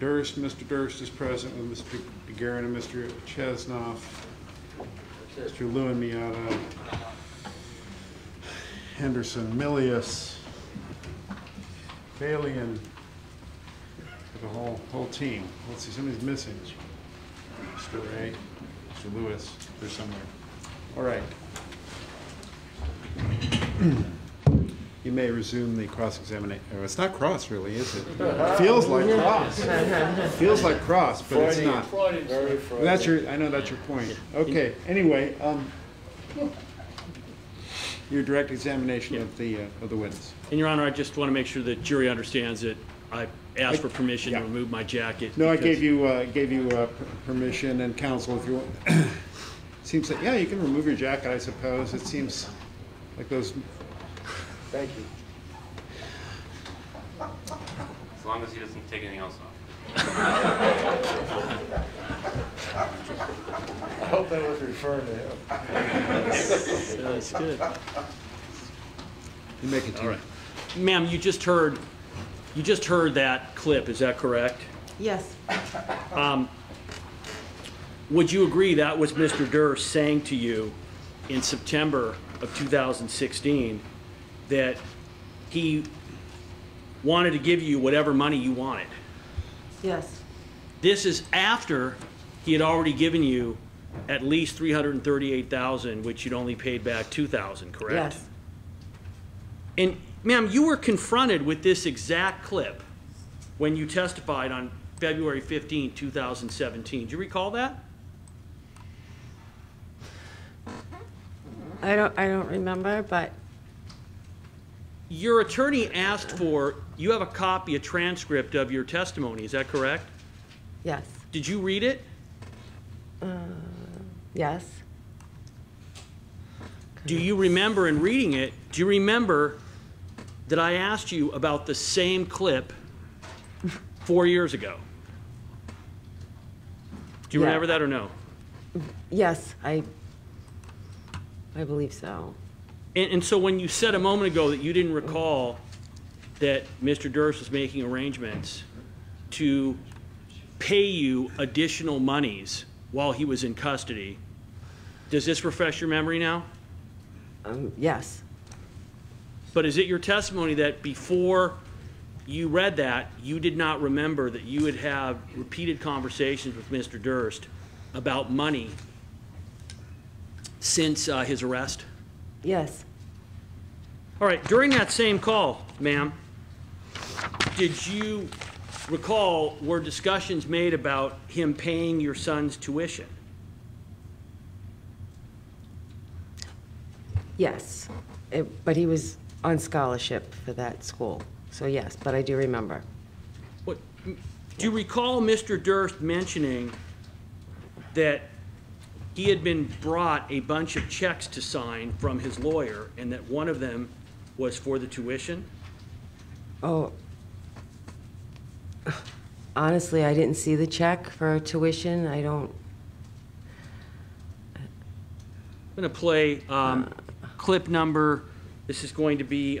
Durst. Mr. Durst is present with Mr. DeGuerin and Mr. Chesnoff. Mr. Lewin, Miata, Henderson, Milius, Bailey, and the whole team. Let's see, somebody's missing. Mr. Ray, Mr. Lewis, they're somewhere. All right. You may resume the cross-examination. Oh, it's not cross, really, is it? It feels like cross. It feels like cross, but Freudian, it's not. Freudian. Very Freudian. That's your, I know that's your point. Okay, anyway, your direct examination of the witness. And, Your Honor, I just want to make sure the jury understands that I asked for permission to remove my jacket. No, I gave you permission, and counsel, if you want. It seems like, yeah, you can remove your jacket, I suppose. It seems like those... Thank you. As long as he doesn't take anything else off. I hope that was referring to him. That's good. You make it to all right. Ma'am, you just heard that clip, is that correct? Yes. Would you agree that was Mr. Durst saying to you in September of 2016 that he wanted to give you whatever money you wanted? Yes. This is after he had already given you at least $338,000, which you'd only paid back $2,000, correct? Yes. And ma'am, you were confronted with this exact clip when you testified on February 15, 2017. Do you recall that? I don't remember, but your attorney asked for, you have a copy, a transcript of your testimony, is that correct? Yes. Did you read it? Yes. Do you remember in reading it, do you remember that I asked you about the same clip 4 years ago? Do you remember that or no? Yes, I believe so. And so when you said a moment ago that you didn't recall that Mr. Durst was making arrangements to pay you additional monies while he was in custody, does this refresh your memory now? Yes. But is it your testimony that before you read that, you did not remember that you would have repeated conversations with Mr. Durst about money since his arrest? Yes. All right, during that same call, ma'am, did you recall were discussions made about him paying your son's tuition? Yes, but he was on scholarship for that school, so yes, but I do remember. What, do you recall Mr. Durst mentioning that he had been brought a bunch of checks to sign from his lawyer, and that one of them was for the tuition? Oh, honestly, I didn't see the check for tuition. I don't. I'm going to play clip number. This is going to be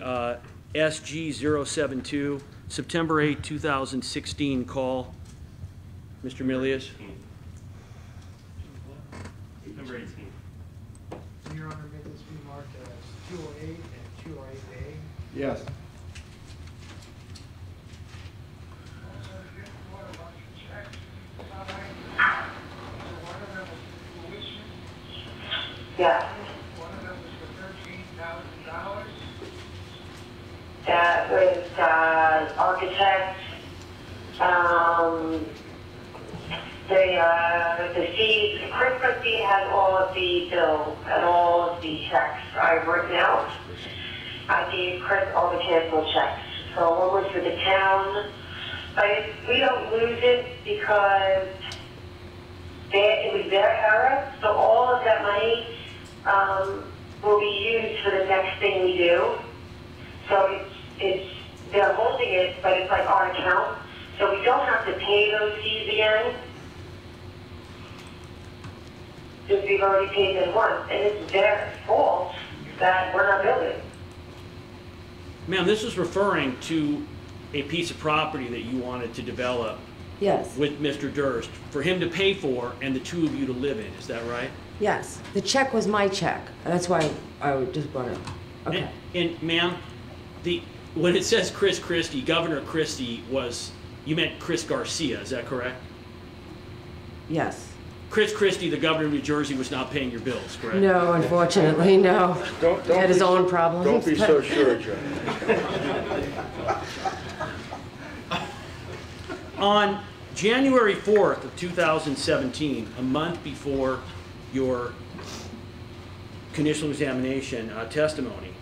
SG072, September 8, 2016 call. Mr. Milius. Number 18. Your Honor, may this be marked as 208 and 208A? Yes. Yes. One of them was for $13,000. That was architect. The Chris Christie has all of the bills and all of the checks I've written out. I gave Chris all the canceled checks. So one was for the town. We don't lose it because it was their error. So all of that money will be used for the next thing we do. So it's they're holding it, but it's like our account. So we don't have to pay those fees again. Because we've already paid them once, and it's their fault that we're not building. Ma'am, this is referring to a piece of property that you wanted to develop Yes. With Mr. Durst, for him to pay for and the two of you to live in. Is that right? Yes. The check was my check. That's why I would just want to. Okay. And ma'am, when it says Chris Christie, Governor Christie was, you meant Chris Garcia, is that correct? Yes. Chris Christie, the governor of New Jersey, was not paying your bills, correct? No, unfortunately, no. He had his own problems. Don't be so sure, Joe. On January 4th of 2017, a month before your conditional examination testimony,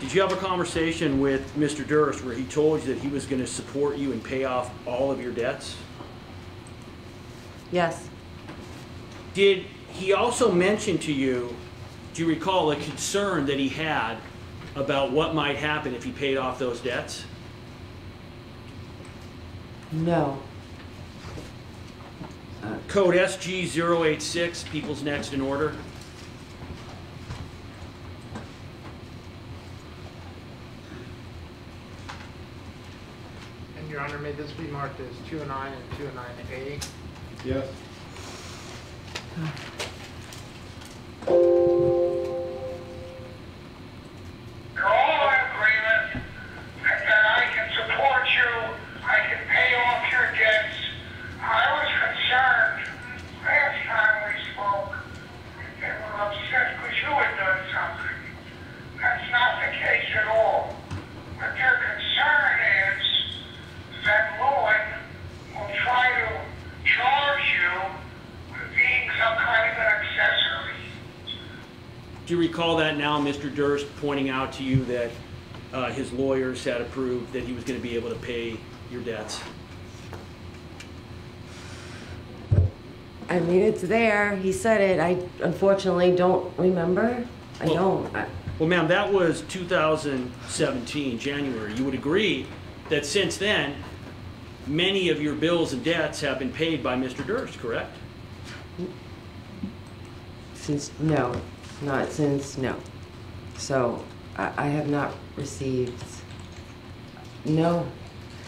did you have a conversation with Mr. Durst where he told you that he was going to support you and pay off all of your debts? Yes. Did he also mention to you, do you recall, a concern that he had about what might happen if he paid off those debts? No. Code SG086, People's Next in Order. And Your Honor, may this be marked as 209 and 209A? Yes. Mr. Durst pointing out to you that his lawyers had approved that he was going to be able to pay your debts? I mean, it's there. He said it. I unfortunately don't remember. Well, ma'am, that was 2017, January. You would agree that since then, many of your bills and debts have been paid by Mr. Durst, correct? No. So I have not received, no.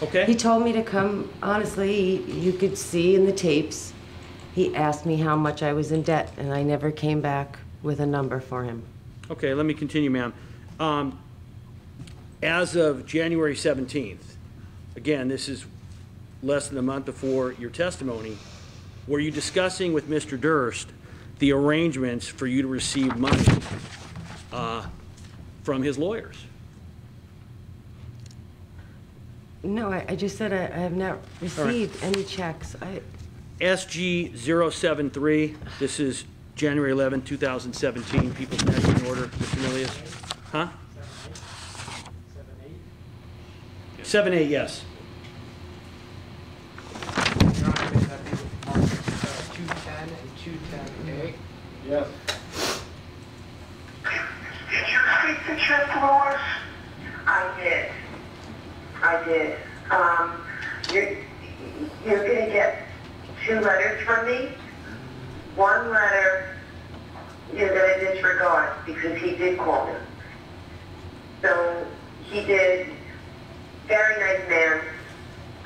Okay. He told me to come, honestly, you could see in the tapes, he asked me how much I was in debt, and I never came back with a number for him. Okay, let me continue, ma'am. As of January 17th, again, this is less than a month before your testimony, were you discussing with Mr. Durst the arrangements for you to receive money from his lawyers? No, I just said I have not received any checks. SG073, this is January 11, 2017, People's Next in Order, Mr. Milius. Huh? 7-8, yes. Your Honor, may that be with markers 210 and 210A? Yes. The check, Lewis? I did. You're going to get two letters from me. One letter you're going to disregard because he did call me. So he did. Very nice man.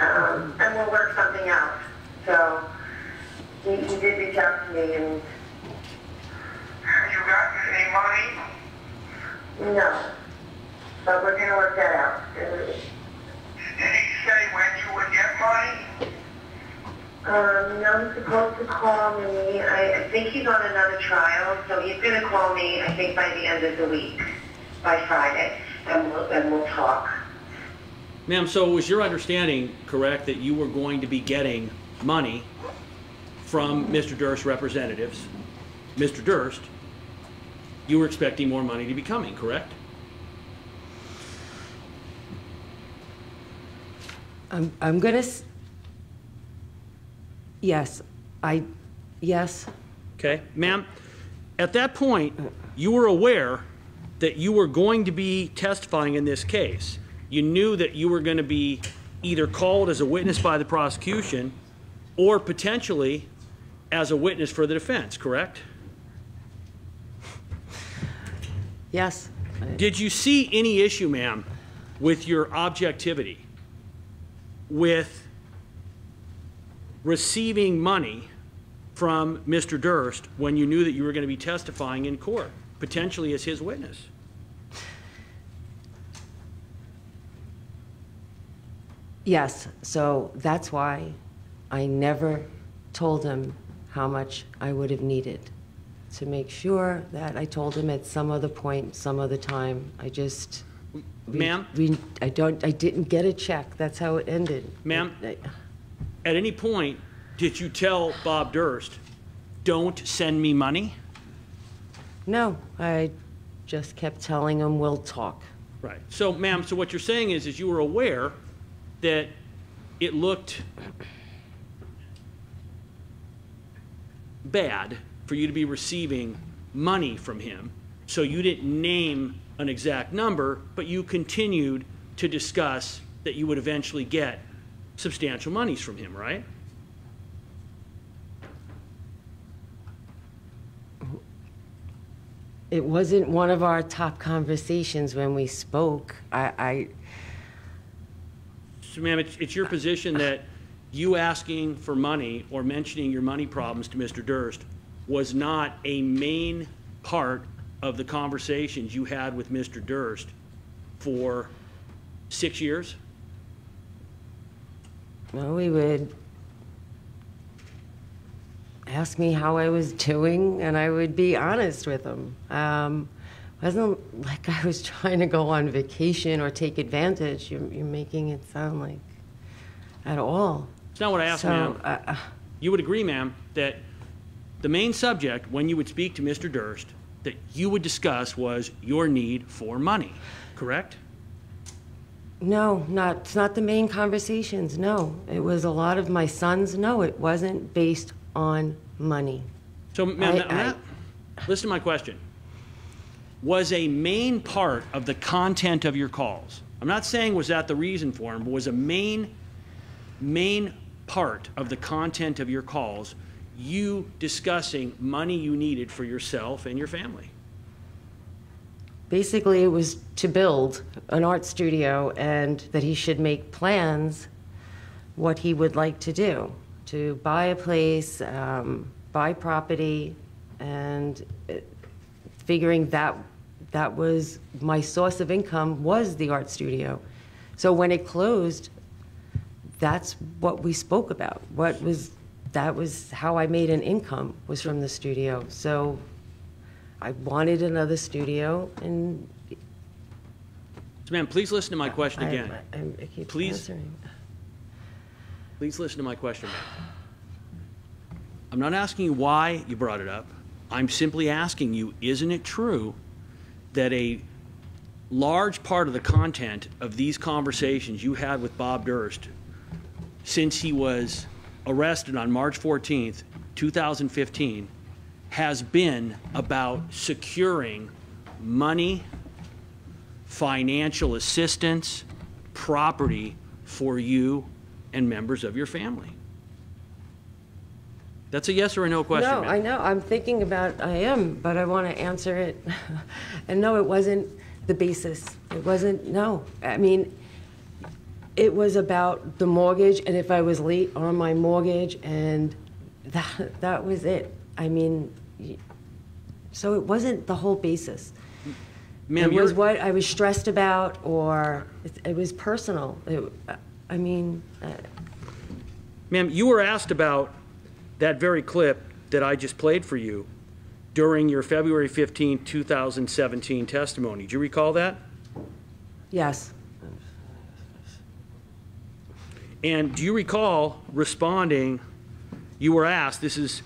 And we'll work something out. So he did reach out to me. And have you gotten any money? No, but we're going to work that out. Did he say when you would get money? No, he's supposed to call me. I think he's on another trial, so he's going to call me, I think, by the end of the week, by Friday, and we'll talk. Ma'am, so it was your understanding, correct, that you were going to be getting money from Mr. Durst representatives, Mr. Durst? You were expecting more money to be coming, correct? I'm gonna. Yes. Okay, ma'am. At that point, you were aware that you were going to be testifying in this case. You knew that you were going to be either called as a witness by the prosecution, or potentially as a witness for the defense, correct? Yes. Did you see any issue, ma'am, with your objectivity, with receiving money from Mr. Durst when you knew that you were going to be testifying in court, potentially as his witness? Yes, so that's why I never told him how much I would have needed, to make sure that I told him at some other point, some other time. I just... Ma'am? I didn't get a check. That's how it ended. Ma'am, at any point, did you tell Bob Durst, don't send me money? No, I just kept telling him, we'll talk. Right. So, ma'am, so what you're saying is you were aware that it looked bad for you to be receiving money from him, so you didn't name an exact number, but you continued to discuss that you would eventually get substantial monies from him, right? It wasn't one of our top conversations when we spoke. So, ma'am, it's your position that you asking for money or mentioning your money problems to Mr. Durst was not a main part of the conversations you had with Mr. Durst for 6 years? No, he would ask me how I was doing, and I would be honest with him. It wasn't like I was trying to go on vacation or take advantage. You're making it sound like at all. It's not what I asked, ma'am. You would agree, ma'am, that the main subject when you would speak to Mr. Durst that you would discuss was your need for money, correct? No, it's not the main conversations, no. It was a lot of my sons, no, it wasn't based on money. So, ma'am, listen to my question. Was a main part of the content of your calls, I'm not saying was that the reason for him, but was a main part of the content of your calls you discussing money you needed for yourself and your family? Basically, it was to build an art studio and that he should make plans what he would like to do, to buy a place, buy property, and figuring that was my source of income, was the art studio. So when it closed, that's what we spoke about. That was how I made an income, was from the studio. So I wanted another studio, and... So, ma'am, please listen to my question again. I keep answering. Please listen to my question. I'm not asking you why you brought it up. I'm simply asking you, isn't it true that a large part of the content of these conversations you had with Bob Durst since he was arrested on March 14th, 2015, has been about securing money, financial assistance, property for you and members of your family? That's a yes or a no question. No, ma'am. I know. I'm thinking about, I am, but I want to answer it. And no, it wasn't the basis. It wasn't, no. I mean, it was about the mortgage, and if I was late on my mortgage, and that was it. I mean, so it wasn't the whole basis. Ma'am, it was what I was stressed about, or it was personal. I mean... Ma'am, you were asked about that very clip that I just played for you during your February 15, 2017 testimony. Do you recall that? Yes. And do you recall responding, you were asked, this is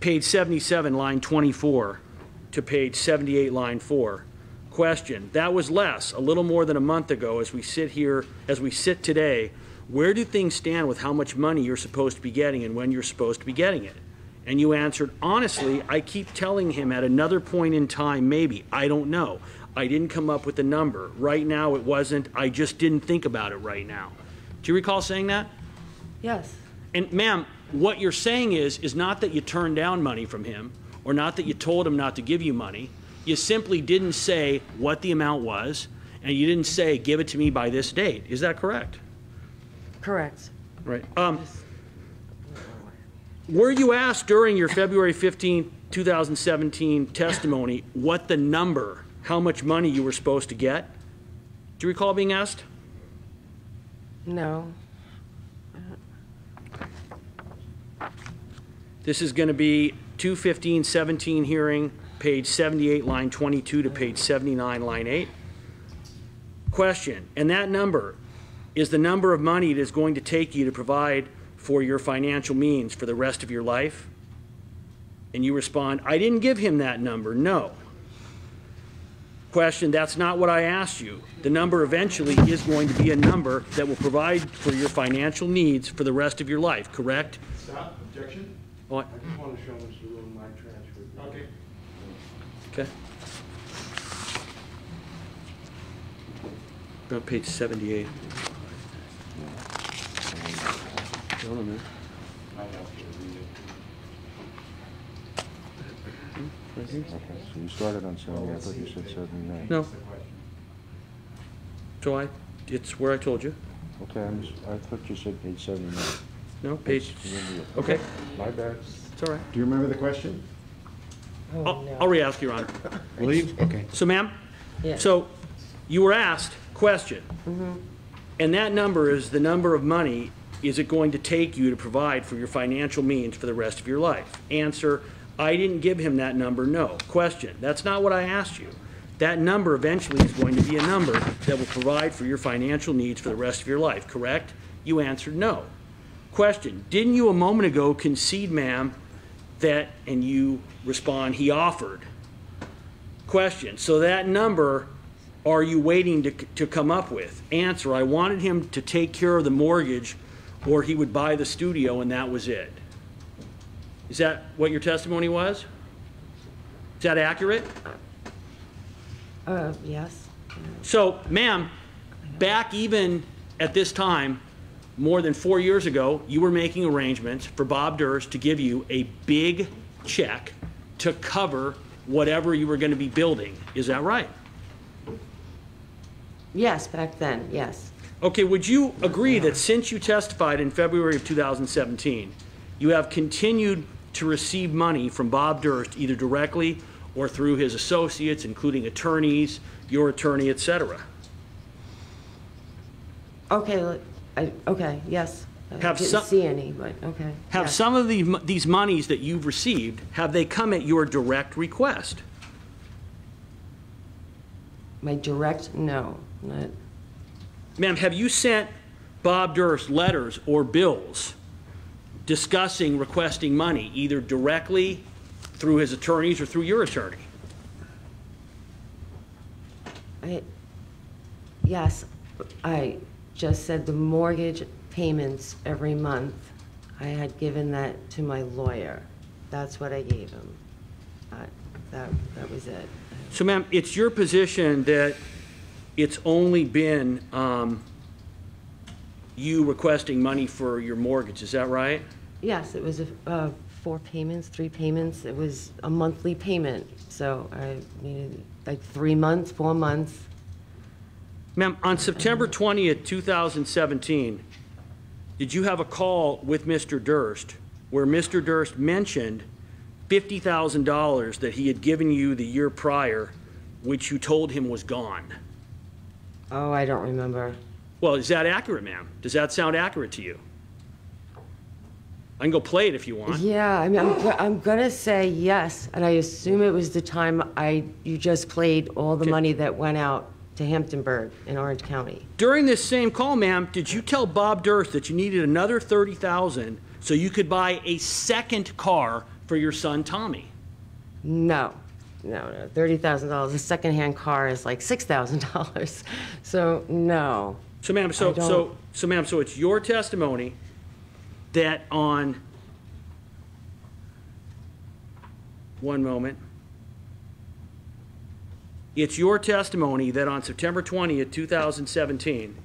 page 77, line 24, to page 78, line 4, question, that was less, a little more than a month ago, as we sit here, as we sit today, where do things stand with how much money you're supposed to be getting and when you're supposed to be getting it? And you answered, honestly, I keep telling him at another point in time, maybe, I don't know. I didn't come up with a number. Right now it wasn't, I just didn't think about it right now. Do you recall saying that? Yes. And ma'am, what you're saying is not that you turned down money from him or not that you told him not to give you money. You simply didn't say what the amount was, and you didn't say, give it to me by this date. Is that correct? Correct. Right. Yes. Were you asked during your February 15, 2017 testimony what the number, how much money you were supposed to get? Do you recall being asked? No. This is going to be 215-17 hearing, page 78, line 22 to page 79, line 8. Question, and that number is the number of money it is going to take you to provide for your financial means for the rest of your life? And you respond, I didn't give him that number, no. Question, that's not what I asked you. The number eventually is going to be a number that will provide for your financial needs for the rest of your life, correct? Stop, objection. What? I just want to show Mr. Lewin my transcript. Okay. Okay. About page 78. Hold on a minute. I have to read it. Okay, so you started on 78. I thought you said 79. No. So it's where I told you. Okay, I thought you said page 79. No, page. Okay. My bad. It's all right. Do you remember the question? Oh, no. I'll re-ask, Your Honor. Leave? Okay. So, ma'am? Yes. So, you were asked, question, and that number is the number of money is it going to take you to provide for your financial means for the rest of your life? Answer, I didn't give him that number, no. Question, that's not what I asked you. That number eventually is going to be a number that will provide for your financial needs for the rest of your life, correct? You answered no. Question, didn't you a moment ago concede, ma'am, that, and you respond, he offered? Question, so that number are you waiting to come up with? Answer, I wanted him to take care of the mortgage or he would buy the studio and that was it. Is that what your testimony was? Is that accurate? Yes. So, ma'am, back even at this time, more than 4 years ago, you were making arrangements for Bob Durst to give you a big check to cover whatever you were going to be building. Is that right? Yes, back then, yes. Okay, would you agree that since you testified in February of 2017, you have continued to receive money from Bob Durst either directly or through his associates, including attorneys, your attorney, etc.? Okay. Okay, yes. I didn't see any, but okay. Have some of these monies that you've received, have they come at your direct request? My direct? No. Ma'am, have you sent Bob Durst letters or bills discussing requesting money, either directly through his attorneys or through your attorney? Yes, I just said the mortgage payments every month. I had given that to my lawyer. That's what I gave him. That was it. So, ma'am, it's your position that it's only been you requesting money for your mortgage. Is that right? Yes, it was three payments. It was a monthly payment. So I needed like 3 months, 4 months. Ma'am, on September 20th, 2017, did you have a call with Mr. Durst where Mr. Durst mentioned $50,000 that he had given you the year prior, which you told him was gone? Oh, I don't remember. Well, is that accurate, ma'am? Does that sound accurate to you? I can go play it if you want. Yeah, I mean, I'm going to say yes, and I assume it was the time you just played all the money that went out to Hamptonburg in Orange County. During this same call, ma'am, did you tell Bob Durst that you needed another $30,000 so you could buy a second car for your son Tommy? No, no, no. $30,000. A secondhand car is like $6,000. So no. So, ma'am, so it's your testimony that on It's your testimony that on September 20th, 2017,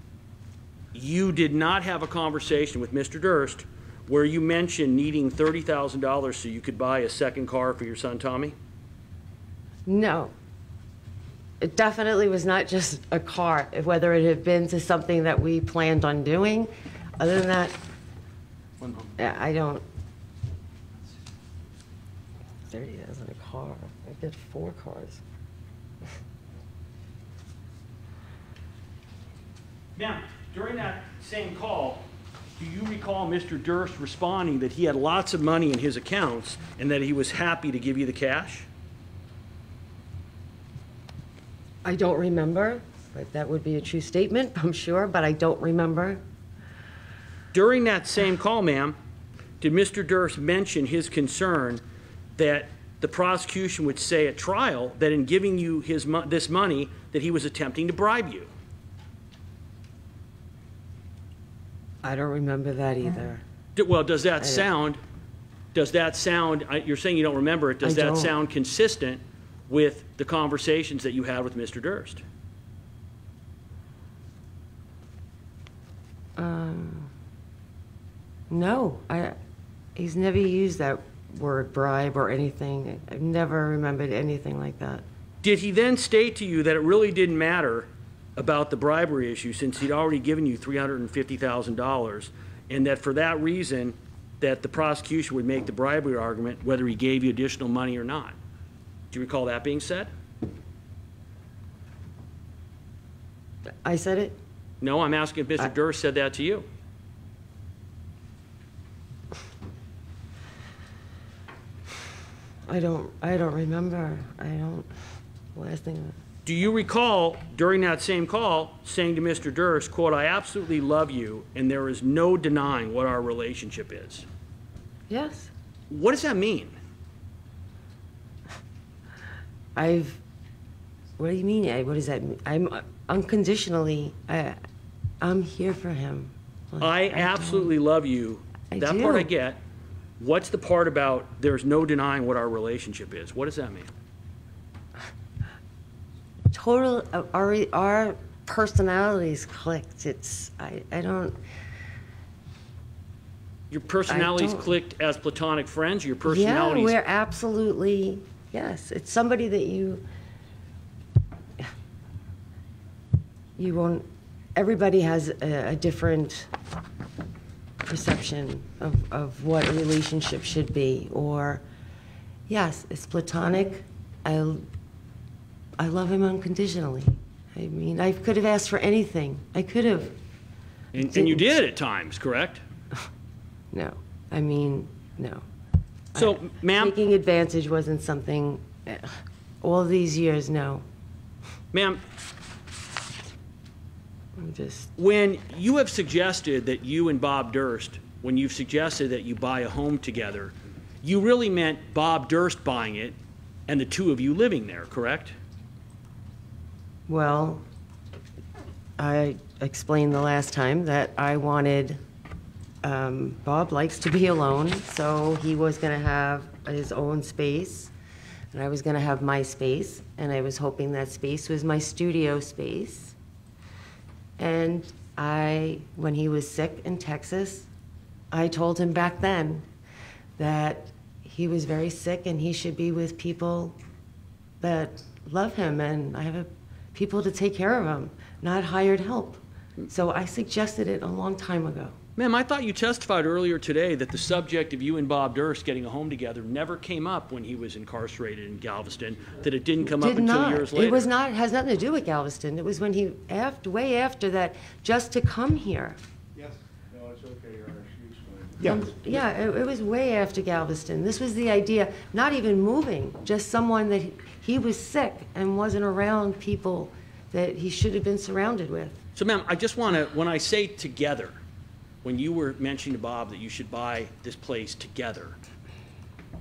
you did not have a conversation with Mr. Durst where you mentioned needing $30,000 so you could buy a second car for your son, Tommy? No. It definitely was not just a car, whether it had been to something that we planned on doing. Other than that, I don't. $30,000 a car. I did 4 cars. Now, during that same call, do you recall Mr. Durst responding that he had lots of money in his accounts and that he was happy to give you the cash? I don't remember. But that would be a true statement, I'm sure, but I don't remember. During that same call, ma'am, did Mr. Durst mention his concern that the prosecution would say at trial that in giving you his this money that he was attempting to bribe you? I don't remember that either. Well, does that sound, you're saying you don't remember it, does that sound consistent with the conversations that you had with Mr. Durst? No, he's never used that word bribe or anything. I've never remembered anything like that. Did he then state to you that it really didn't matter about the bribery issue since he'd already given you $350,000 and that for that reason that the prosecution would make the bribery argument whether he gave you additional money or not? Do you recall that being said? I said it? No, I'm asking if Mr. Durst said that to you. I don't remember. Last thing. Do you recall during that same call saying to Mr. Durst, quote, "I absolutely love you and there is no denying what our relationship is"? Yes. What does that mean? What do you mean? What does that mean? I'm unconditionally, I'm here for him. Like, I absolutely love you. That part I get. What's the part about there's no denying what our relationship is? What does that mean? Total, our personalities clicked. I don't. Your personalities clicked as platonic friends? Your personalities. Yeah, we're absolutely, yes. It's somebody that you won't, everybody has a different perception of what a relationship should be, or yes, it's platonic. I love him unconditionally. I mean, I could have asked for anything. I could have. And you did at times, correct? No. I mean, no. So, ma'am, taking advantage wasn't something all these years, no. Ma'am, when you have suggested that you and Bob Durst, when you've suggested that you buy a home together, you really meant Bob Durst buying it and the two of you living there, correct? Well, I explained the last time that I wanted, Bob likes to be alone, so he was going to have his own space, and I was going to have my space, and I was hoping that space was my studio space. And when he was sick in Texas, I told him back then that he was very sick and he should be with people that love him and people to take care of him, not hired help. So I suggested it a long time ago. Ma'am, I thought you testified earlier today that the subject of you and Bob Durst getting a home together never came up when he was incarcerated in Galveston, that it didn't come up until years later. It was not, has nothing to do with Galveston. It was when he, way after that, just to come here. Yes, no, it's okay, Your Honor. Yeah, it was way after Galveston. This was the idea, not even moving, just someone that he was sick and wasn't around people that he should have been surrounded with. So, ma'am, I just want to, when I say together, when you were mentioning to Bob that you should buy this place together,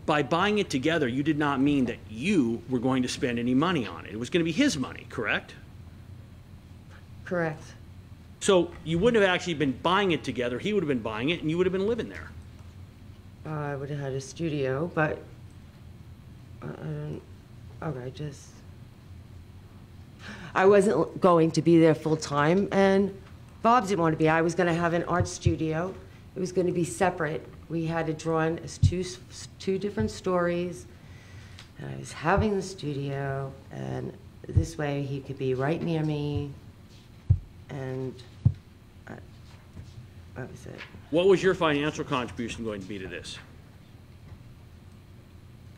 by buying it together, you did not mean that you were going to spend any money on it. It was going to be his money, correct? Correct. So you wouldn't have actually been buying it together. He would have been buying it, and you would have been living there. I would have had a studio, but I wasn't going to be there full time, and Bob didn't want to be. I was going to have an art studio. It was going to be separate. We had it drawn as two different stories. And I was having the studio, and this way he could be right near me. And that was it. What was your financial contribution going to be to this?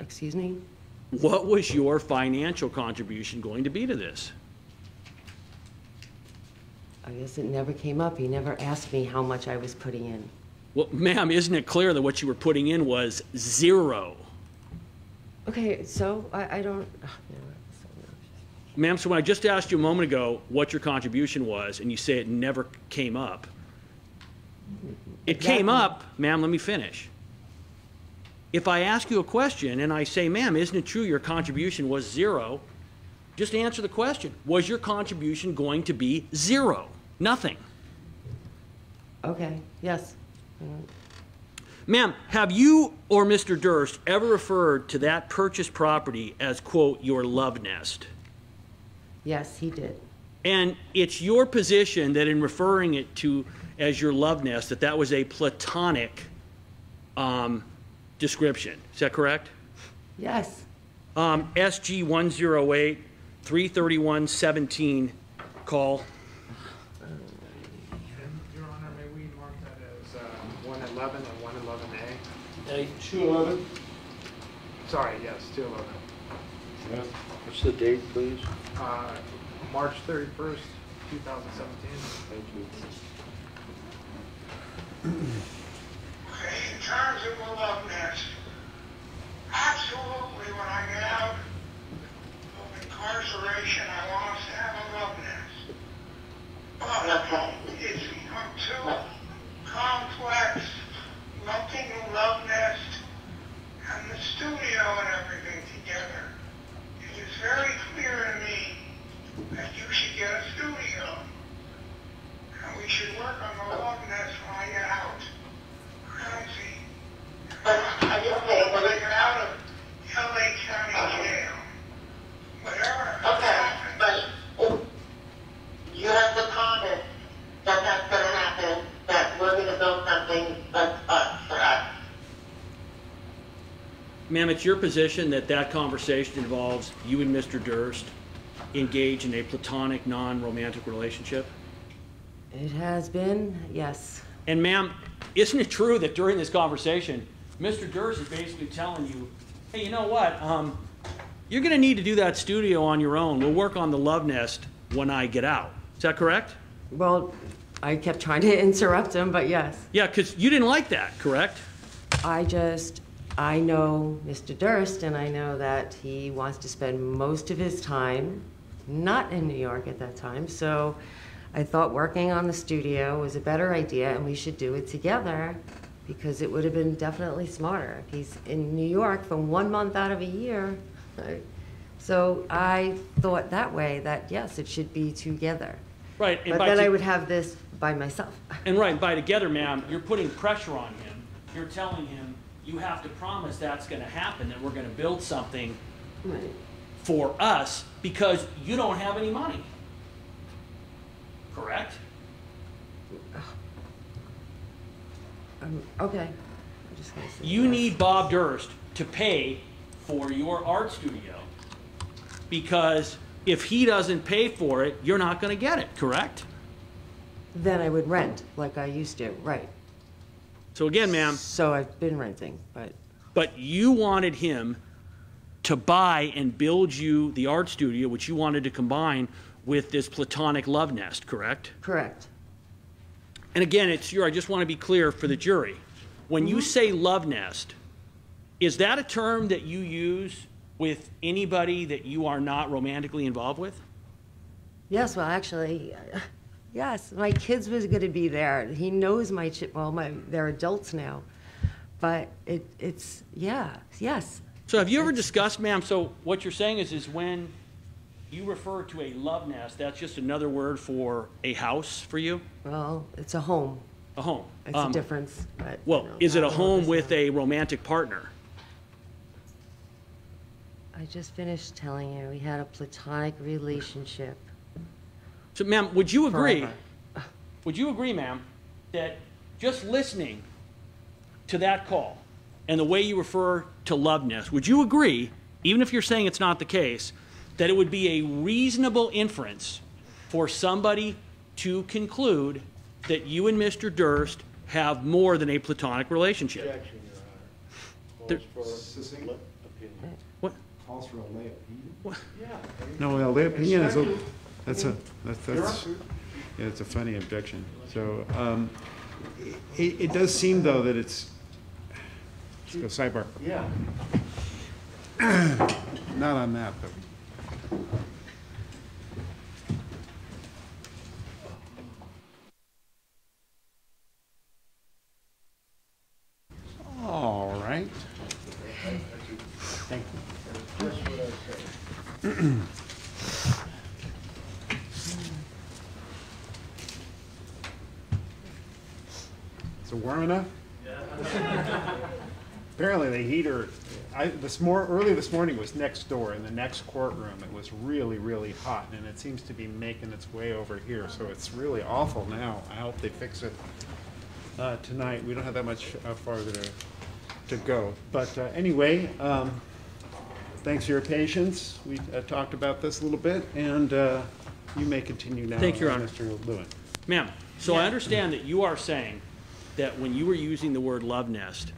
Excuse me? What was your financial contribution going to be to this? I guess it never came up. He never asked me how much I was putting in. Well, ma'am, isn't it clear that what you were putting in was zero? Okay, so I don't... Oh, no, so ma'am, so when I just asked you a moment ago what your contribution was, and you say it never came up, it came up, ma'am, let me finish. If I ask you a question and I say, ma'am, isn't it true your contribution was zero? Just answer the question. Was your contribution going to be zero? Nothing. Okay, yes. Ma'am, have you or Mr. Durst ever referred to that purchased property as, quote, your love nest? Yes, he did. And it's your position that in referring it to as your love nest, that that was a platonic description. Is that correct? Yes. SG 108 331-17 call. Your Honor, may we mark that as 111 and 111A? 211. Sorry, yes, 211. Yeah. What's the date, please? March 31st, 2017. Thank you. Okay, in terms of the love nest, absolutely, when I get out of incarceration, I want to have a love nest. But it's become too complex, lumping the love nest and the studio and everything together. It is very clear to me that you should get a studio. And we should work on the love nest when I get out. I don't see. I just say, when I get out of LA County jail, whatever happens. Okay, but you have the comment that that's going to happen, that we're going to build something that's us, for us. Ma'am, it's your position that that conversation involves you and Mr. Durst engage in a platonic, non-romantic relationship? It has been, yes. And ma'am, isn't it true that during this conversation, Mr. Durst is basically telling you, hey, you know what? You're going to need to do that studio on your own. We'll work on the love nest when I get out. Is that correct? Well, I kept trying to interrupt him, but yes. Yeah, because you didn't like that, correct? I know Mr. Durst, and I know that he wants to spend most of his time not in New York at that time, so I thought working on the studio was a better idea, and we should do it together, because it would have been definitely smarter. He's in New York from 1 month out of a year. So I thought that way, that yes, it should be together. Right. And but then I would have this by myself. And right, by together, ma'am, you're putting pressure on him. You're telling him you have to promise that's going to happen, that we're going to build something for us, because you don't have any money. Correct? Okay. I'm just going to say you need Bob Durst to pay for your art studio, because if he doesn't pay for it, you're not going to get it, correct? Then I would rent like I used to, right. So again, ma'am. So I've been renting, but... But you wanted him to buy and build you the art studio, which you wanted to combine with this platonic love nest, correct? Correct. And again, it's your, I just want to be clear for the jury. When you say love nest, is that a term that you use with anybody that you are not romantically involved with? Yes, well, actually, yes. My kids was going to be there. He knows my they're adults now. But it's, yeah, yes. So have you ever discussed, ma'am, so what you're saying is when you refer to a love nest, that's just another word for a house for you? Well, it's a home. A home. It's a difference. But, well, you know, is it a home with a romantic partner? I just finished telling you we had a platonic relationship. So, ma'am, would you agree, ma'am, that just listening to that call and the way you refer to love nest, would you agree, even if you're saying it's not the case, that it would be a reasonable inference for somebody to conclude that you and Mr. Durst have more than a platonic relationship? Objection, Your Honor. opinion. What? Calls for a lay opinion. What? Yeah. No, a lay opinion is a, yeah, it's a funny objection. So it does seem though that it's, let's go sidebar. Yeah. Not on that, but. All right. Thank you. Is it warm enough? Yeah. Apparently the heater, early this morning was next door in the next courtroom. It was really, really hot, and it seems to be making its way over here. So it's really awful now. I hope they fix it tonight. We don't have that much farther to go. But anyway, thanks for your patience. We talked about this a little bit, and you may continue now. Thank you, Your Honor. Mr. Lewin. Ma'am, so yeah. I understand that you are saying that when you were using the word love nest,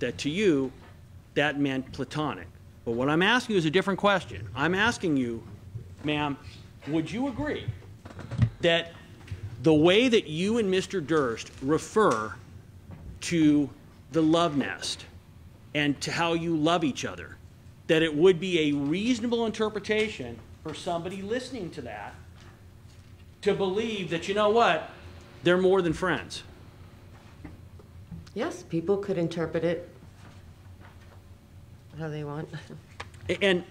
that to you, that meant platonic. But what I'm asking you is a different question. I'm asking you, ma'am, would you agree that the way that you and Mr. Durst refer to the love nest and to how you love each other, that it would be a reasonable interpretation for somebody listening to that to believe that, you know what, they're more than friends? Yes, people could interpret it how they want. And,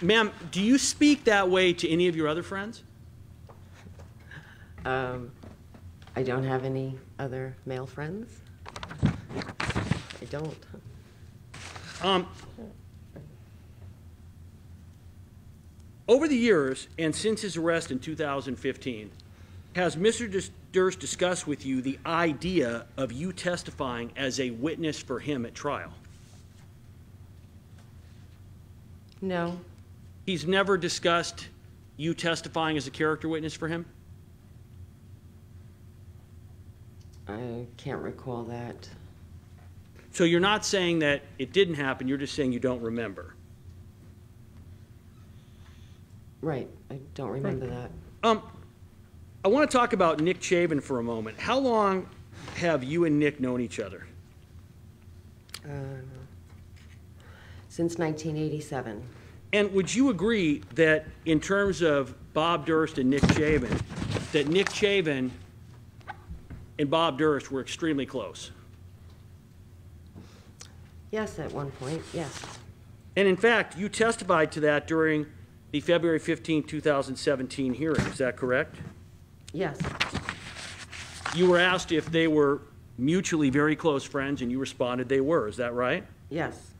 ma'am, do you speak that way to any of your other friends? I don't have any other male friends. I don't. Over the years, and since his arrest in 2015, has Mr. Durst discussed with you the idea of you testifying as a witness for him at trial? No. He's never discussed you testifying as a character witness for him? I can't recall that. So you're not saying that it didn't happen, you're just saying you don't remember. Right, I don't remember that. I want to talk about Nick Chavin for a moment. How long have you and Nick known each other? Since 1987. And would you agree that in terms of Bob Durst and Nick Chavin, that Nick Chavin and Bob Durst were extremely close? Yes, at one point, yes. And in fact, you testified to that during the February 15, 2017 hearing, is that correct? Yes. You were asked if they were mutually very close friends, and you responded they were, is that right? Yes.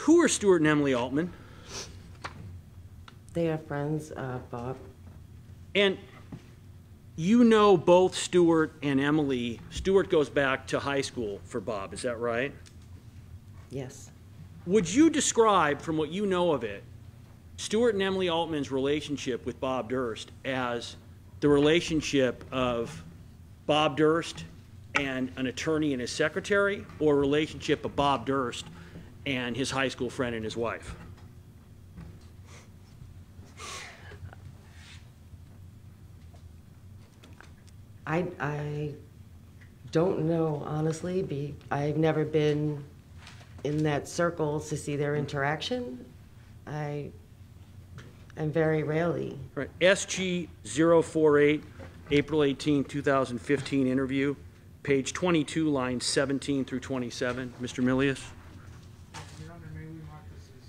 Who are Stuart and Emily Altman? They are friends, Bob. And you know both Stuart and Emily. Stuart goes back to high school for Bob, is that right? Yes. Would you describe, from what you know of it, Stuart and Emily Altman's relationship with Bob Durst as the relationship of Bob Durst and an attorney and his secretary, or a relationship of Bob Durst and his high school friend and his wife? I don't know, honestly. I've never been in that circle to see their interaction. I am very rarely. Right. SG048, April 18, 2015 interview, page 22, lines 17 through 27. Mr. Milius. Your Honor, may we mark this as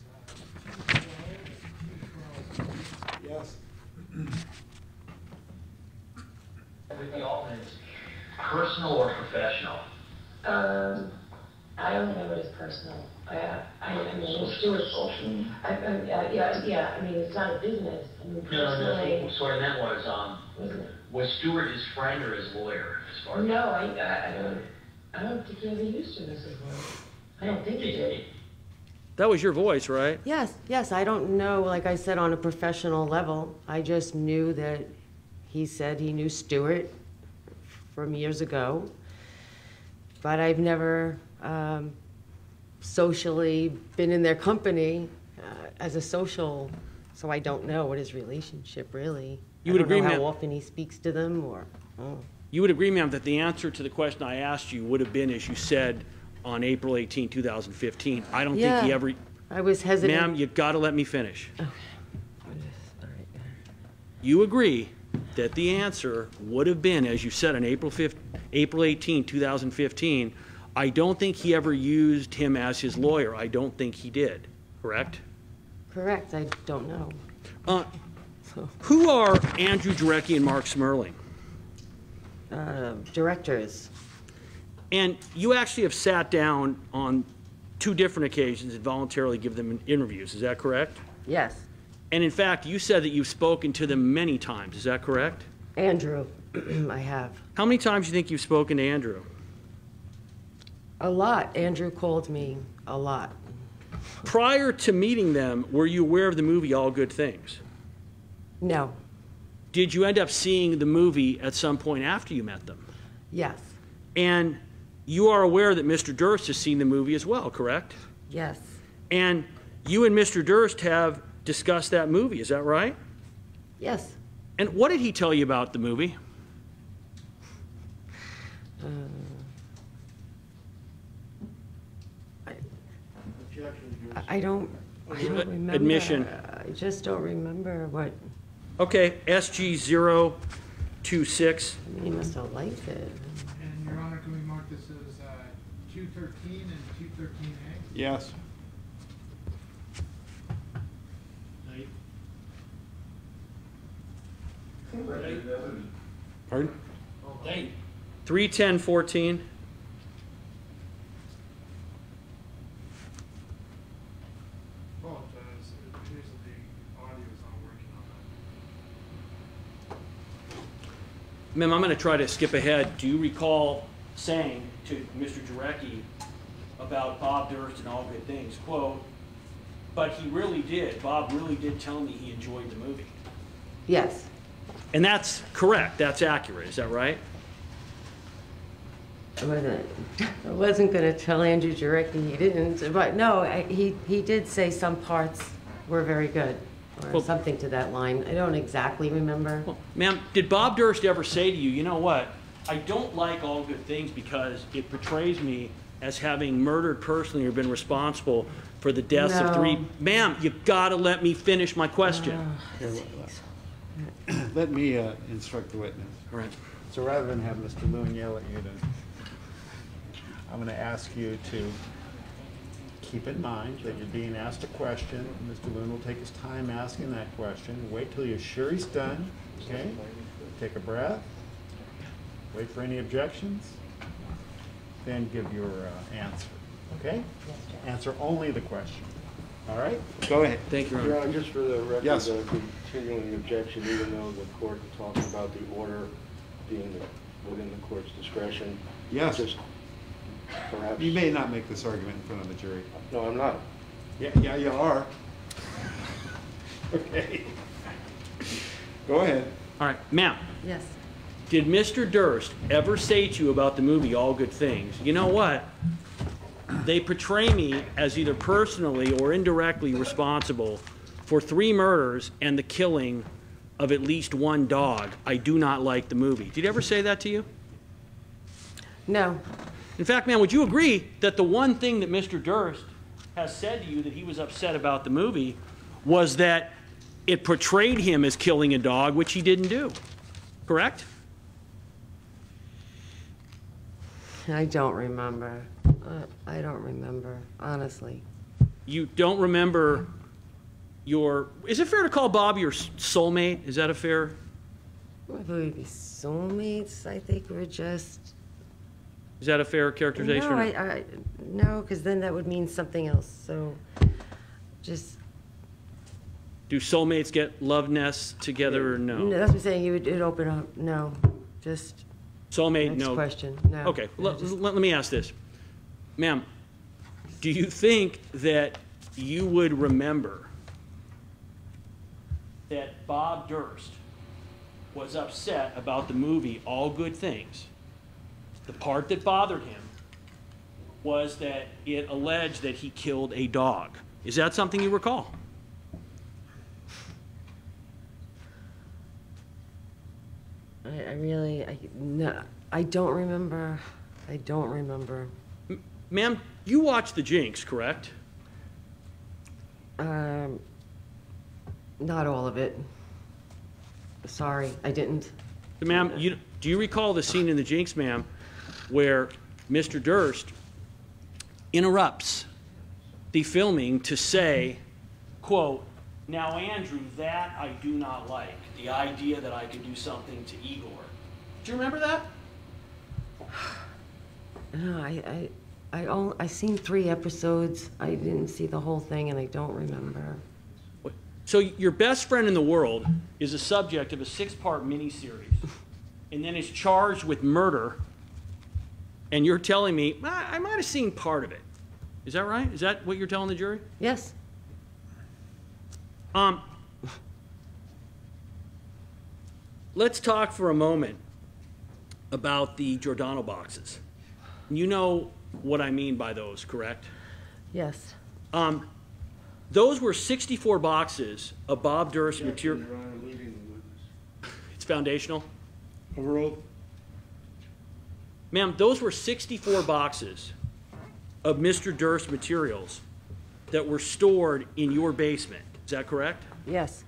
212? Yes. With the Altmans, personal or professional? I don't know it as personal. I mean, it's social. I mean, it's not a business. I mean, no. So what I meant was, was Stuart his friend or his lawyer? As far as I don't think he ever used him as his lawyer. I don't think he did. That was your voice, right? Yes, yes. I don't know. Like I said, on a professional level, I just knew that. He said he knew Stuart from years ago, but I've never socially been in their company as a social, so I don't know what his relationship really. You would agree, ma'am, how often he speaks to them, or. Oh. You would agree, ma'am, that the answer to the question I asked you would have been, as you said, on April 18, 2015. I don't think he ever. I was hesitant. Ma'am, you've got to let me finish. Okay. All right. You agree that the answer would have been, as you said, on April 18, 2015, I don't think he ever used him as his lawyer. I don't think he did. Correct? Correct. I don't know. Who are Andrew Jarecki and Mark Smerling? Directors. And you actually have sat down on two different occasions and voluntarily give them interviews. Is that correct? Yes. And in fact, you said that you've spoken to them many times. Is that correct? Andrew, I have. How many times do you think you've spoken to Andrew? A lot. Andrew called me a lot. Prior to meeting them, were you aware of the movie All Good Things? No. Did you end up seeing the movie at some point after you met them? Yes. And you are aware that Mr. Durst has seen the movie as well, correct? Yes. And you and Mr. Durst have discussed that movie, is that right? Yes. And what did he tell you about the movie? I don't remember. Admission. I just don't remember what. Okay, SG026. I mean, he must have liked it. And Your Honor, can we mark this as 213 and 213A? Yes. Eight. Pardon? 31014. Ma'am, I'm going to try to skip ahead. Do you recall saying to Mr. Jarecki about Bob Durst and All Good Things, quote, but he really did, Bob really did tell me he enjoyed the movie? Yes. And that's correct. That's accurate. Is that right? I wasn't going to tell Andrew Jarecki he didn't, but no, he did say some parts were very good. Or well, something to that line. I don't exactly remember. Well, ma'am, did Bob Durst ever say to you, you know what, I don't like All Good Things because it portrays me as having murdered personally or been responsible for the deaths of three. Ma'am, you've got to let me finish my question. Let me instruct the witness. All right. So rather than have Mr. Lewin yell at you, I'm going to ask you to keep in mind that you're being asked a question. Mr. Lewin will take his time asking that question. Wait till you're sure he's done, okay? Take a breath. Wait for any objections. Then give your answer, okay? Answer only the question, all right? Go ahead. Thank you, Your Honor. Just for the record, yes. The continuing objection, even though the court talked about the order being within the court's discretion. Yes. Perhaps. You may not make this argument in front of the jury. No, I'm not. Yeah, you are. Okay. Go ahead. All right, ma'am. Yes. Did Mr. Durst ever say to you about the movie All Good Things, you know what? They portray me as either personally or indirectly responsible for three murders and the killing of at least one dog. I do not like the movie. Did he ever say that to you? No. In fact, ma'am, would you agree that the one thing that Mr. Durst has said to you that he was upset about the movie was that it portrayed him as killing a dog, which he didn't do, correct? I don't remember. I don't remember, honestly. You don't remember your, is it fair to call Bob your soulmate? Is that a fair? Well, if we'd be soulmates, I think we're just. Is that a fair characterization? No, no, because then that would mean something else. So, just. Do soulmates get love nests together or no? No, that's what I'm saying. It would open up. No, just. Soulmate, next no. Question. No. Okay, no, let me ask this, ma'am. Do you think that you would remember that Bob Durst was upset about the movie All Good Things? The part that bothered him was that it alleged that he killed a dog. Is that something you recall? I really, no, I don't remember. I don't remember. Ma'am, you watched The Jinx, correct? Not all of it. Sorry, I didn't. Ma'am, do you recall the scene in The Jinx, ma'am, where Mr. Durst interrupts the filming to say, quote, "Now, Andrew, that I do not like, the idea that I could do something to Igor." Do you remember that? No, I seen 3 episodes. I didn't see the whole thing, and I don't remember. So your best friend in the world is the subject of a 6-part miniseries, and then is charged with murder, and you're telling me, I might have seen part of it. Is that right? Is that what you're telling the jury? Yes. Let's talk for a moment about the Giordano boxes. You know what I mean by those, correct? Yes. Those were 64 boxes of Bob Durst material. It's foundational. Overall. Ma'am, those were 64 boxes of Mr. Durst materials that were stored in your basement. Is that correct? Yes.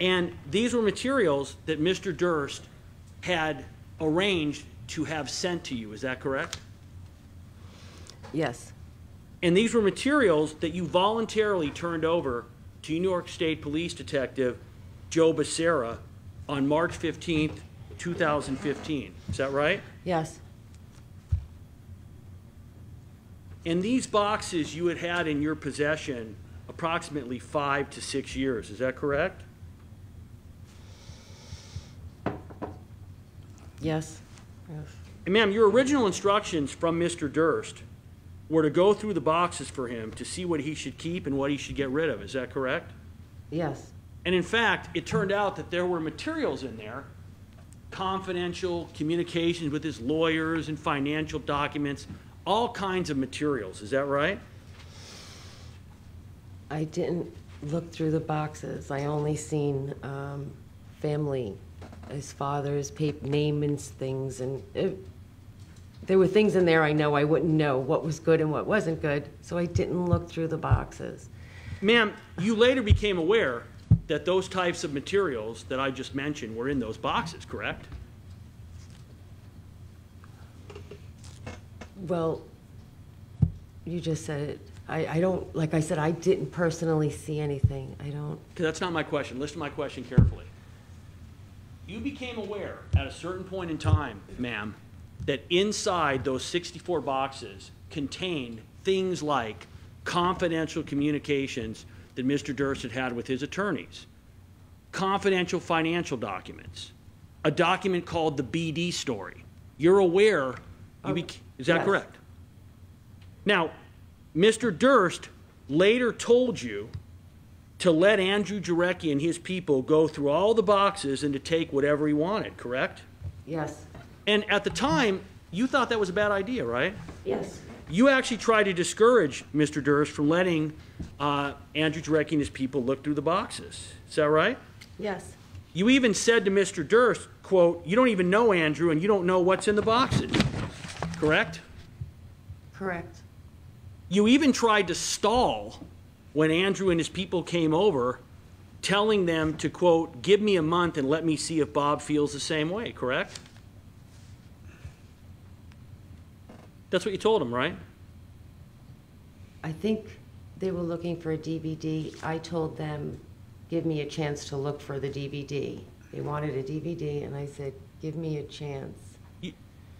And these were materials that Mr. Durst had arranged to have sent to you. Is that correct? Yes. And these were materials that you voluntarily turned over to New York State Police Detective Joe Becerra on March 15th, 2015. Is that right? Yes. And these boxes you had had in your possession approximately 5 to 6 years. Is that correct? Yes. And ma'am, your original instructions from Mr. Durst were to go through the boxes for him to see what he should keep and what he should get rid of. Is that correct? Yes. And in fact, it turned out that there were materials in there, confidential communications with his lawyers and financial documents, all kinds of materials. Is that right? I didn't look through the boxes. I only seen family, his father's name and things, and there were things in there I know I wouldn't know what was good and what wasn't good, so I didn't look through the boxes. Ma'am, you later became aware that those types of materials that I just mentioned were in those boxes, correct? Well, you just said it. I don't, like I said, I didn't personally see anything. I don't. That's not my question. Listen to my question carefully. You became aware at a certain point in time, ma'am, that inside those 64 boxes contained things like confidential communications that Mr. Durst had had with his attorneys, confidential financial documents, a document called the BD story. You're aware. Is that correct? Now, Mr. Durst later told you to let Andrew Jarecki and his people go through all the boxes and to take whatever he wanted, correct? Yes. And at the time, you thought that was a bad idea, right? Yes. You actually tried to discourage Mr. Durst from letting Andrew Jarecki and his people look through the boxes. Is that right? Yes. You even said to Mr. Durst, quote, "You don't even know Andrew and you don't know what's in the boxes." Correct? Correct. You even tried to stall when Andrew and his people came over, telling them to, quote, "Give me a month and let me see if Bob feels the same way," correct? That's what you told them, right? I think they were looking for a DVD. I told them, "Give me a chance to look for the DVD." They wanted a DVD, and I said, "Give me a chance."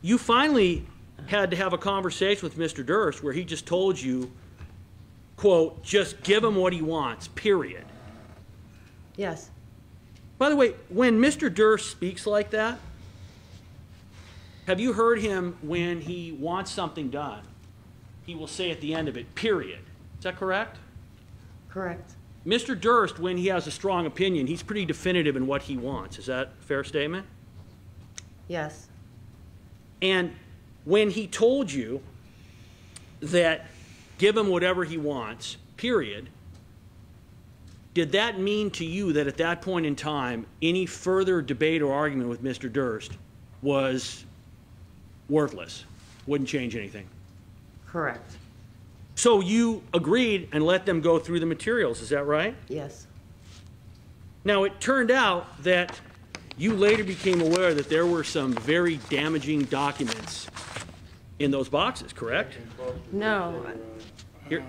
You finally had to have a conversation with Mr. Durst where he just told you, quote, "Just give him what he wants, period." Yes. By the way, when Mr. Durst speaks like that, have you heard him when he wants something done, he will say at the end of it, "Period." Is that correct? Correct. Mr. Durst, when he has a strong opinion, he's pretty definitive in what he wants. Is that a fair statement? Yes. And when he told you that give him whatever he wants, period, did that mean to you that at that point in time, any further debate or argument with Mr. Durst was worthless, wouldn't change anything? Correct. So you agreed and let them go through the materials, is that right? Yes. Now, it turned out that you later became aware that there were some very damaging documents in those boxes, correct? No. No.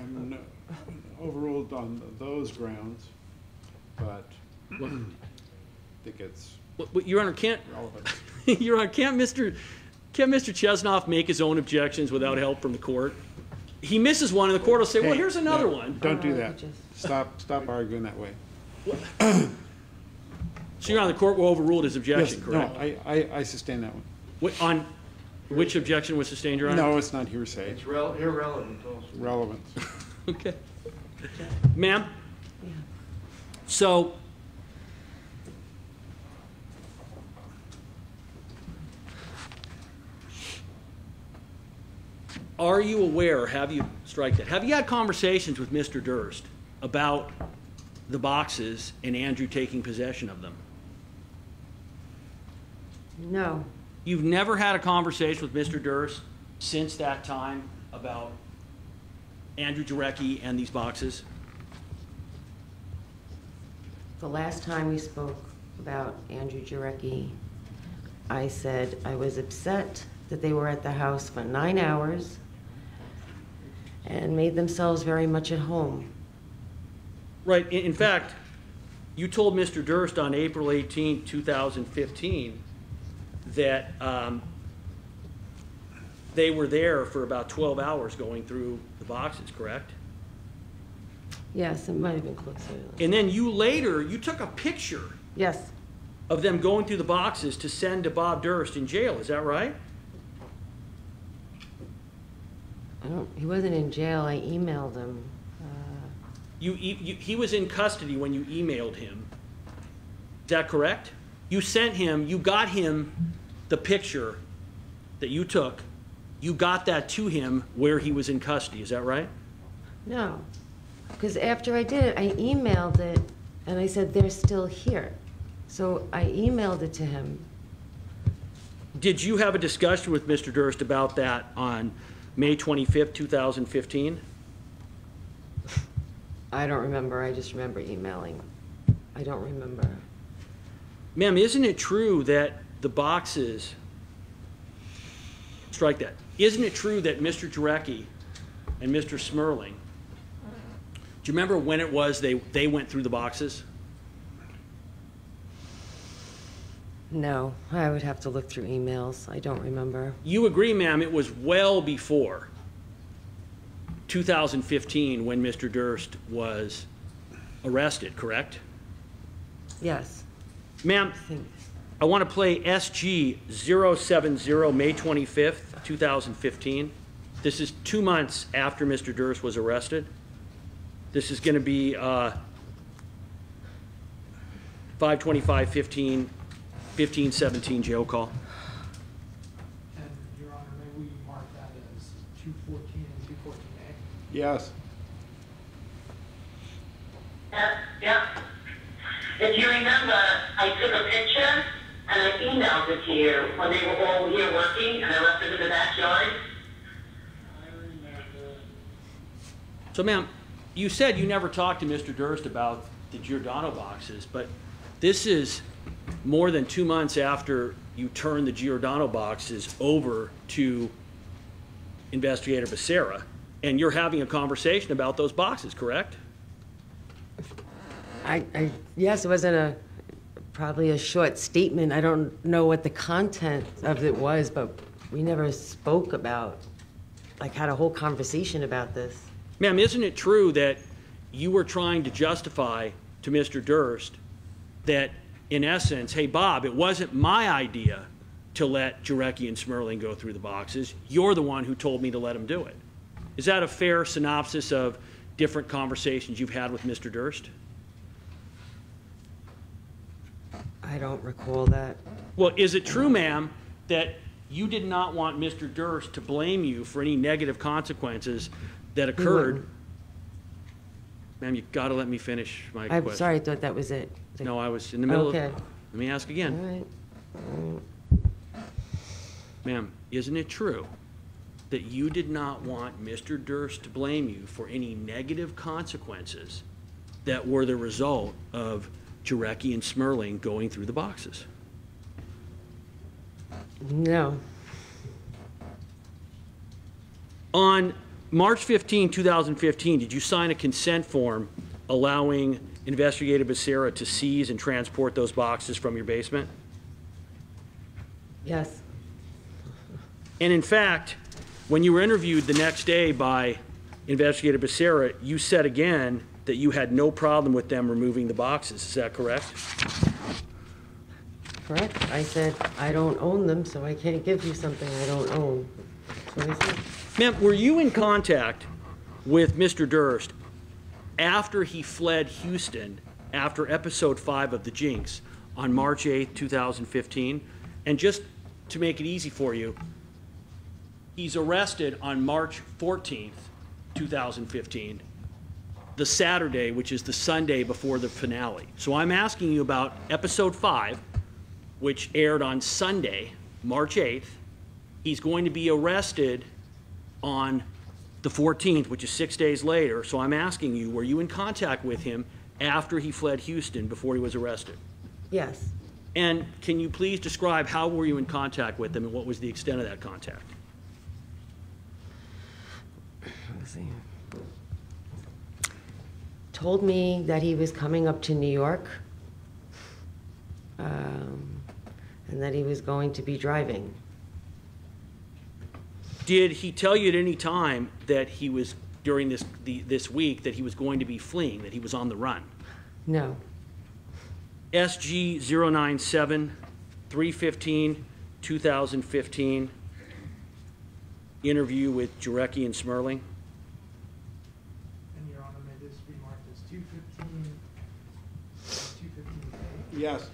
Overruled on those grounds, but I think it's... But Your Honor, can't Mr. Chesnoff make his own objections without help from the court? He misses one, and the court will say, hey, well, here's another one. Don't do that. Stop arguing that way. So, Your Honor, the court will overrule his objection, yes, correct? No, I sustain that one. What, on which objection was sustained, Your Honor? No, it's not hearsay. It's irrelevant also. Relevant. Okay. Ma'am? Yeah. So... are you aware, have you, strike that, have you had conversations with Mr. Durst about the boxes and Andrew taking possession of them? No. You've never had a conversation with Mr. Durst since that time about Andrew Jarecki and these boxes? The last time we spoke about Andrew Jarecki, I said I was upset that they were at the house for 9 hours and made themselves very much at home. Right. In fact, you told Mr. Durst on April 18, 2015 that they were there for about 12 hours going through the boxes, correct? Yes, it might have been closer. And then you later, you took a picture, yes, of them going through the boxes to send to Bob Durst in jail, is that right? He wasn't in jail, I emailed him. He was in custody when you emailed him. Is that correct? You sent him, you got him the picture that you took. You got that to him where he was in custody. Is that right? No, because after I did it, I emailed it, and I said, they're still here. So I emailed it to him. Did you have a discussion with Mr. Durst about that on May 25th, 2015? I don't remember. I just remember emailing. I don't remember. Ma'am, isn't it true that the boxes, strike that, isn't it true that Mr. Jarecki and Mr. Smerling, do you remember when it was they went through the boxes? No, I would have to look through emails. I don't remember. You agree, ma'am, it was well before 2015 when Mr. Durst was arrested, correct? Yes. Ma'am, I want to play SG 070, May 25th, 2015. This is 2 months after Mr. Durst was arrested. This is going to be 525-15. 1517 jail call. And, Your Honor, may we mark that as 214 and 214A? Yes. Yep. If you remember, I took a picture and I emailed it to you when they were all here working and I left it in the backyard. I remember. So, ma'am, you said you never talked to Mr. Durst about the Giordano boxes, but this is more than 2 months after you turned the Giordano boxes over to Investigator Becerra, and you're having a conversation about those boxes, correct? Yes, it wasn't probably a short statement. I don't know what the content of it was, but we never spoke about, like had a whole conversation about this. Ma'am, isn't it true that you were trying to justify to Mr. Durst that in essence, hey, Bob, it wasn't my idea to let Jarecki and Smerling go through the boxes. You're the one who told me to let him do it. Is that a fair synopsis of different conversations you've had with Mr. Durst? I don't recall that. Well, is it true, ma'am, that you did not want Mr. Durst to blame you for any negative consequences that occurred. Ma'am, you got to let me finish my question. I'm sorry, I thought that was it. Like, no, I was in the middle of, let me ask again. All right. Ma'am, isn't it true that you did not want Mr. Durst to blame you for any negative consequences that were the result of Jarecki and Smerling going through the boxes? No. On March 15, 2015, did you sign a consent form allowing Investigator Becerra to seize and transport those boxes from your basement? Yes. And in fact, when you were interviewed the next day by Investigator Becerra, you said again that you had no problem with them removing the boxes. Is that correct? Correct. I said, I don't own them, so I can't give you something I don't own. That's what I said. Ma'am, were you in contact with Mr. Durst after he fled Houston after episode 5 of The Jinx on March 8, 2015? And just to make it easy for you, he's arrested on March 14th, 2015, the Saturday, which is the Sunday before the finale. So I'm asking you about episode 5, which aired on Sunday, March 8th. He's going to be arrested on the 14th, which is 6 days later. So I'm asking you, were you in contact with him after he fled Houston before he was arrested? Yes. And can you please describe how were you in contact with him and what was the extent of that contact? Let's see. Told me that he was coming up to New York and that he was going to be driving. Did he tell you at any time that he was, during this week, that he was going to be fleeing, that he was on the run? No. SG 097, 315, 2015, interview with Jarecki and Smerling. And Your Honor, may this be marked as 215, 215A? Yes.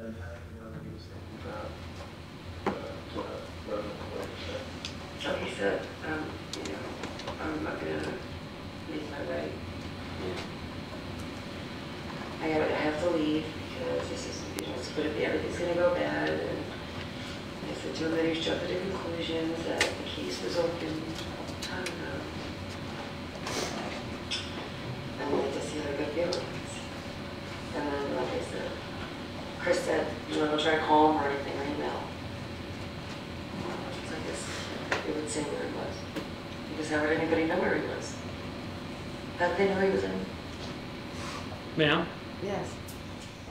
And then, so he said, you know, I'm not going to leave my way. Yeah. I have to leave because this is, you know, it's going to be, everything's going to go bad. And I said to him that he's jumping to conclusions that the case was open all the time ago. I wanted to see how good feelings. And then, like I said, Chris said, you know, don't try to call him or anything right now. It's like this. They would say where he was. Because how would anybody know where he was? How did they know he was in? Ma'am? Yes.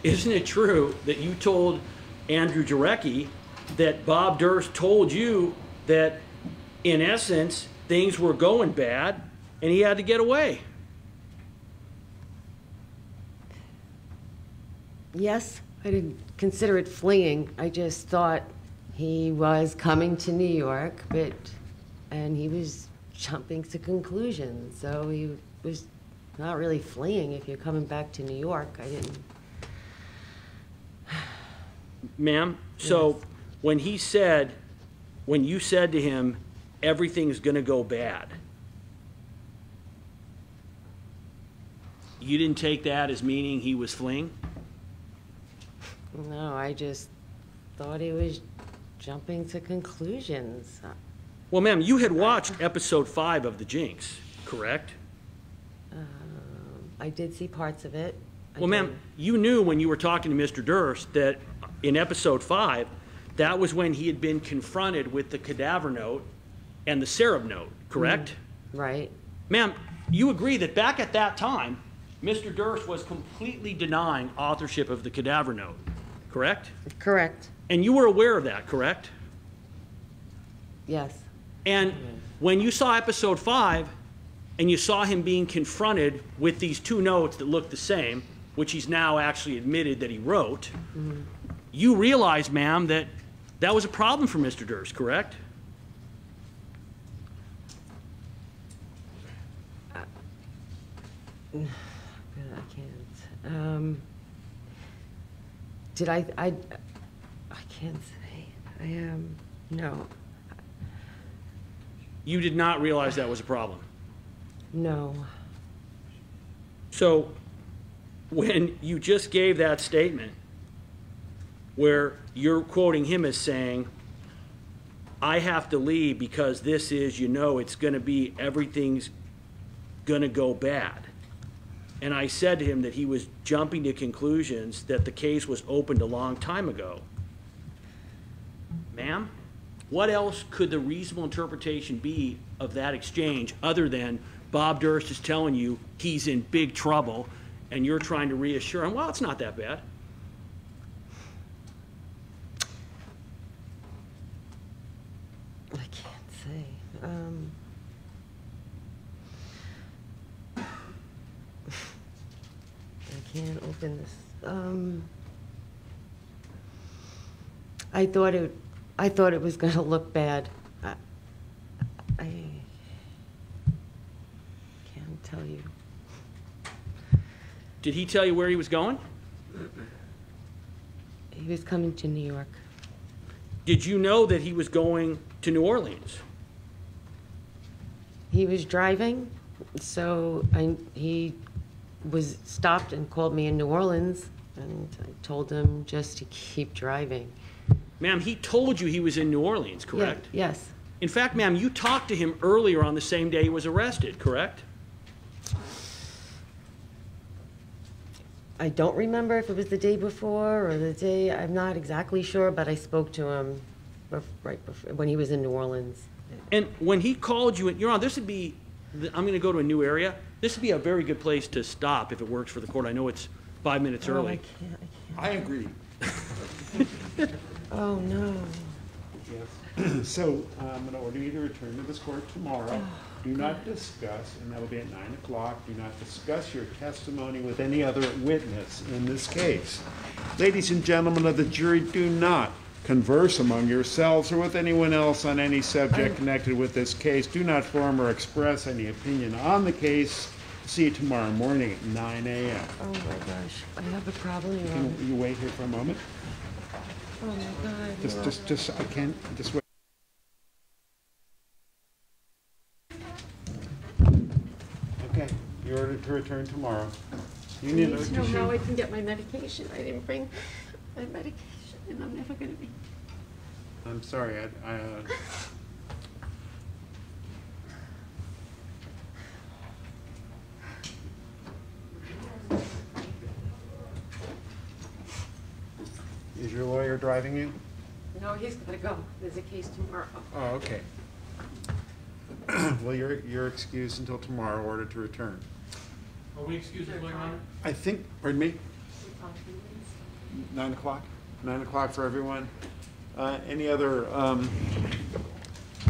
Isn't it true that you told Andrew Jarecki that Bob Durst told you that, in essence, things were going bad and he had to get away? Yes. I didn't consider it fleeing. I just thought he was coming to New York, and he was jumping to conclusions. So he was not really fleeing if you're coming back to New York. I didn't. Ma'am, so yes. When you said to him, everything's gonna go bad, you didn't take that as meaning he was fleeing? No, I just thought he was jumping to conclusions. Well, ma'am, you had watched episode 5 of The Jinx, correct? I did see parts of it. Well, ma'am, you knew when you were talking to Mr. Durst that in episode 5, that was when he had been confronted with the cadaver note and the Sarab note, correct? Right. Ma'am, you agree that back at that time, Mr. Durst was completely denying authorship of the cadaver note. Correct? Correct. And you were aware of that, correct? Yes. And when you saw episode 5 and you saw him being confronted with these two notes that looked the same, which he's now actually admitted that he wrote, you realized, ma'am, that that was a problem for Mr. Durst, correct? I can't. Did I can't say. No. You did not realize that was a problem? No. So when you just gave that statement where you're quoting him as saying, I have to leave because this is, you know, it's going to be, everything's going to go bad. And I said to him that he was jumping to conclusions that the case was opened a long time ago. Ma'am, what else could the reasonable interpretation be of that exchange other than Bob Durst is telling you he's in big trouble and you're trying to reassure him, well, it's not that bad? I can't say. I can't open this. I thought it was going to look bad. I can't tell you. Did he tell you where he was going? He was coming to New York. Did you know that he was going to New Orleans? He was driving, so he was stopped and called me in New Orleans, and I told him just to keep driving. Ma'am, he told you he was in New Orleans, correct? Yeah, yes. In fact, ma'am, you talked to him earlier on the same day he was arrested, correct? I don't remember if it was the day before or the day, I'm not exactly sure, but I spoke to him right before, when he was in New Orleans. And when he called you, Your Honor, this would be, I'm going to go to a new area. This would be a very good place to stop if it works for the court. I know it's 5 minutes early. I agree. Oh, no. Yes. So I'm going to order you to return to this court tomorrow. Do not discuss, and that will be at 9 o'clock, do not discuss your testimony with any other witness in this case. Ladies and gentlemen of the jury, do not converse among yourselves or with anyone else on any subject connected with this case. Do not form or express any opinion on the case. See you tomorrow morning at 9 a.m. Oh, my gosh. I have a problem. Can you wait here for a moment? Oh, my God. Just, I can't, just wait. Okay, you're ordered to return tomorrow. You need to know how I can get my medication. I didn't bring my medication, and I'm never going to be. I'm sorry, I Is your lawyer driving you? No, he's got to go. There's a case tomorrow. Oh, okay. Well, you're excused until tomorrow, ordered to return. Are we excused, Your Honor? I think, pardon me? 9 o'clock? 9 o'clock for everyone. Any other, I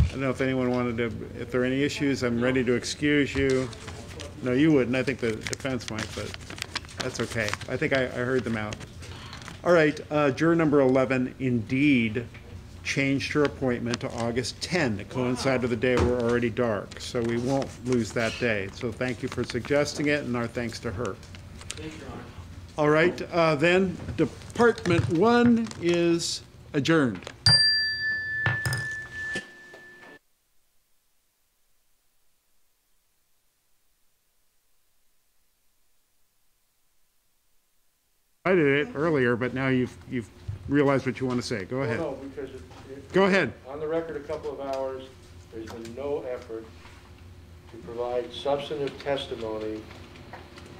don't know if anyone wanted to, if there are any issues, I'm ready to excuse you. No, you wouldn't. I think the defense might, but that's okay. I think I heard them out. All right, juror number 11 indeed changed her appointment to August 10 to coincide with the day we're already dark, so we won't lose that day. So thank you for suggesting it, and our thanks to her. Thank you, Your Honor. All right, then Department 1 is adjourned. I did it earlier, but now you've realized what you want to say. Go ahead. No, because go ahead. On the record, a couple of hours, there's been no effort to provide substantive testimony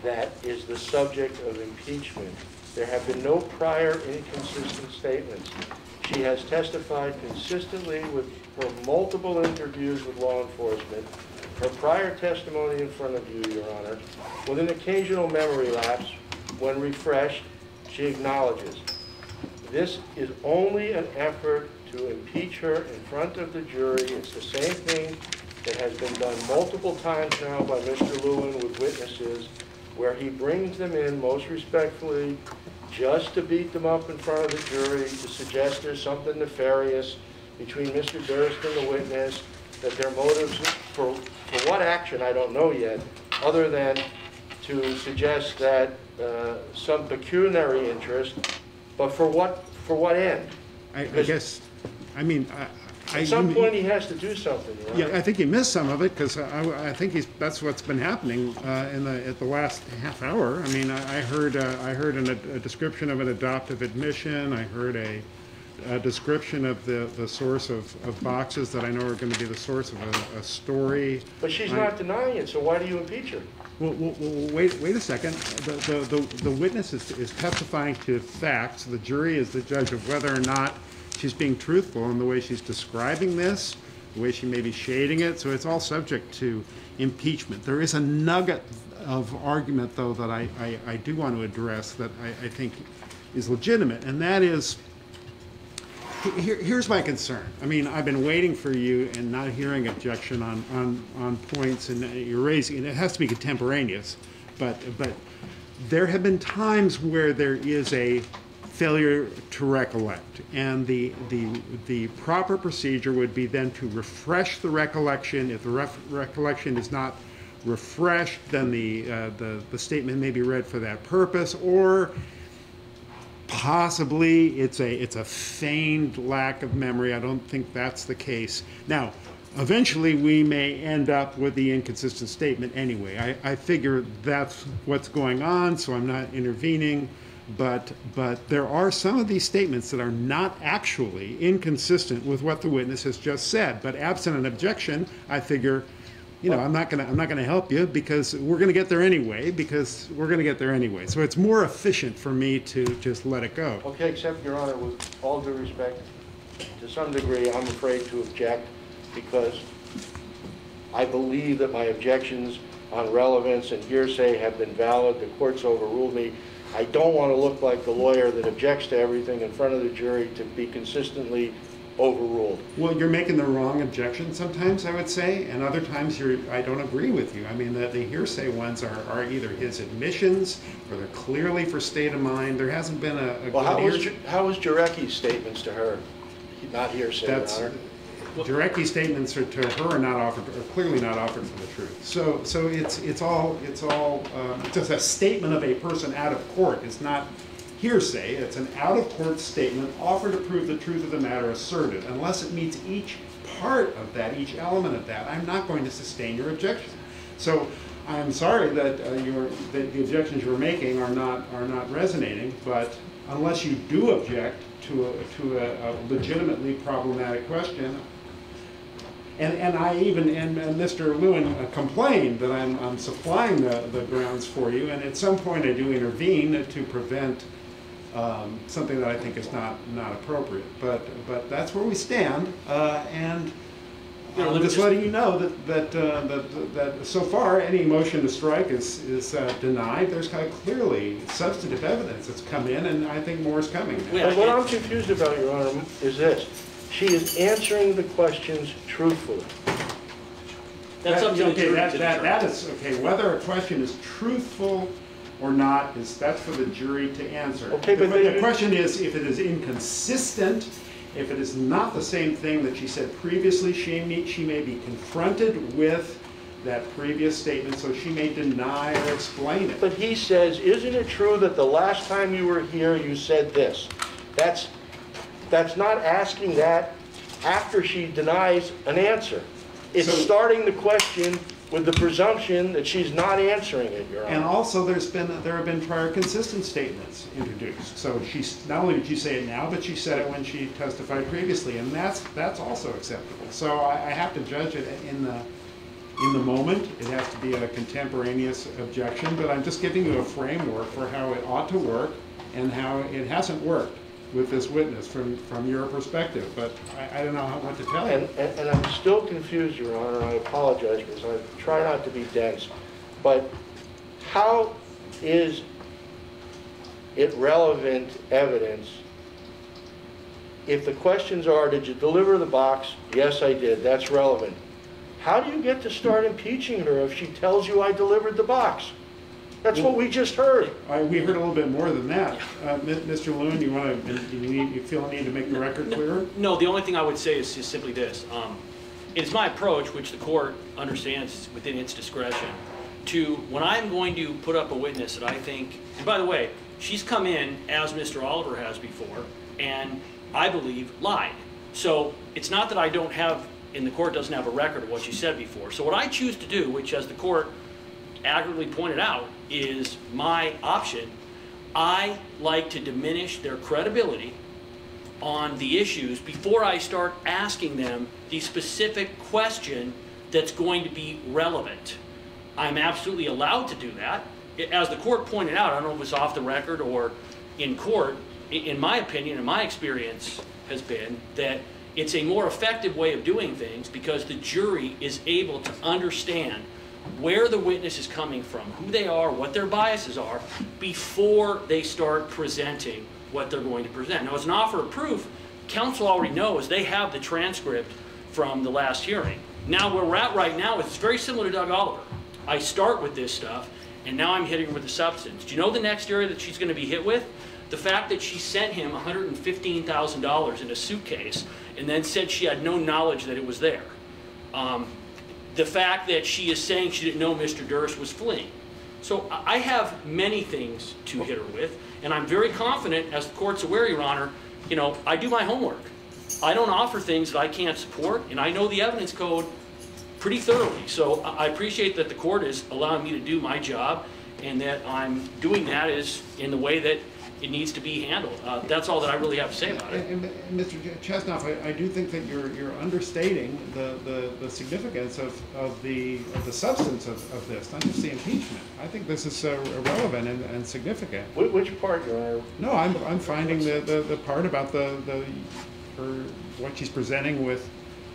that is the subject of impeachment. There have been no prior inconsistent statements. She has testified consistently with her multiple interviews with law enforcement, her prior testimony in front of you, Your Honor, with an occasional memory lapse. When refreshed, she acknowledges. This is only an effort to impeach her in front of the jury. It's the same thing that has been done multiple times now by Mr. Lewin with witnesses, where he brings them in, most respectfully, just to beat them up in front of the jury, to suggest there's something nefarious between Mr. Durst and the witness, that their motives for what action, I don't know yet, other than to suggest that some pecuniary interest But for what end? I guess, I mean, at some point he has to do something, right? Yeah, I think he missed some of it, because I think that's what's been happening at the last half hour. I mean, I heard a description of an adoptive admission. I heard a description of the source of boxes that I know are going to be the source of a story. But she's not denying it, so why do you impeach her? Well, wait a second. The witness is testifying to facts. The jury is the judge of whether or not she's being truthful in the way she's describing this, the way she may be shading it, so it's all subject to impeachment. There is a nugget of argument, though, that I do want to address that I think is legitimate, and that is, here's my concern. I mean, I've been waiting for you and not hearing objection on points, and you're raising, and it has to be contemporaneous, but there have been times where there is a failure to recollect, and the proper procedure would be then to refresh the recollection. If the recollection is not refreshed, then the statement may be read for that purpose, or possibly it's a feigned lack of memory. I don't think that's the case. Now, eventually we may end up with the inconsistent statement anyway. I figure that's what's going on, so I'm not intervening. But there are some of these statements that are not actually inconsistent with what the witness has just said. But absent an objection, I figure, you know, I'm not gonna help you, because we're gonna get there anyway. So it's more efficient for me to just let it go. Okay, except, Your Honor, with all due respect, to some degree, I'm afraid to object, because I believe that my objections on relevance and hearsay have been valid. The court's overruled me. I don't want to look like the lawyer that objects to everything in front of the jury to be consistently overruled. Well, you're making the wrong objection sometimes, I would say, and other times I don't agree with you. I mean, the hearsay ones are either his admissions or they're clearly for state of mind. There hasn't been a well, how was Jarecki's statements to her not hearsay, Your Honor? Jarecki's statements to her are clearly not offered for the truth. So it's all just a statement of a person out of court. It's not hearsay. It's an out of court statement offered to prove the truth of the matter asserted. Unless it meets each part of that, each element of that, I'm not going to sustain your objection. So I'm sorry that the objections you're making are not resonating. But unless you do object to a legitimately problematic question. And Mr. Lewin complained that I'm supplying the grounds for you, and at some point I do intervene to prevent something that I think is not appropriate. But that's where we stand, and I'm just letting you know that so far any motion to strike is denied. There's kind of clearly substantive evidence that's come in, and I think more is coming. But what I'm confused about, Your Honor, is this. She is answering the questions truthfully. That's up to the jury. That is okay. Whether a question is truthful or not that's for the jury to answer. Okay, but the question is if it is inconsistent, if it is not the same thing that she said previously, she may be confronted with that previous statement, so she may deny or explain it. But he says, "Isn't it true that the last time you were here, you said this?" That's not asking that after she denies an answer. It's starting the question with the presumption that she's not answering it, Your Honor. And also there have been prior consistent statements introduced. So she's not only did she say it now, but she said it when she testified previously, and that's also acceptable. So I have to judge it in the moment. It has to be a contemporaneous objection, but I'm just giving you a framework for how it ought to work and how it hasn't worked with this witness from your perspective, but I don't know what to tell you. And I'm still confused, Your Honor. I apologize because I try not to be dense, but how is it relevant evidence if the questions are, did you deliver the box? Yes, I did. That's relevant. How do you get to start impeaching her if she tells you I delivered the box? That's what we just heard. We heard a little bit more than that. Mr. Lewin, you feel the need to make the record clearer? No, the only thing I would say is simply this. It's my approach, which the court understands within its discretion, to when I'm going to put up a witness that I think, and by the way, She's come in, as Mr. Oliver has before, and I believe lied. So it's not that I don't have, and the court doesn't have a record of what she said before. So what I choose to do, which as the court accurately pointed out, is my option, I like to diminish their credibility on the issues before I start asking them the specific question that's going to be relevant. I'm absolutely allowed to do that. As the court pointed out, I don't know if it was off the record or in court, in my opinion, in my experience has been that it's a more effective way of doing things because the jury is able to understand where the witness is coming from, who they are, what their biases are, before they start presenting what they're going to present. Now, as an offer of proof, counsel already knows they have the transcript from the last hearing. Now, where we're at right now, it's very similar to Doug Oliver. I start with this stuff, and now I'm hitting her with the substance. Do you know the next area that she's going to be hit with? The fact that she sent him $115,000 in a suitcase and then said she had no knowledge that it was there. The fact that she is saying she didn't know Mr. Durst was fleeing. So I have many things to hit her with, and I'm very confident, as the court's aware, Your Honor, you know, I do my homework. I don't offer things that I can't support, and I know the evidence code pretty thoroughly. So I appreciate that the court is allowing me to do my job, and that I'm doing that is in the way that it needs to be handled. That's all that I really have to say about it. And Mr. Chesnoff, I do think that you're understating the significance of the substance of this, not just the impeachment. I think this is relevant and significant. Which part, Your Honor? No, I'm finding the part about her what she's presenting with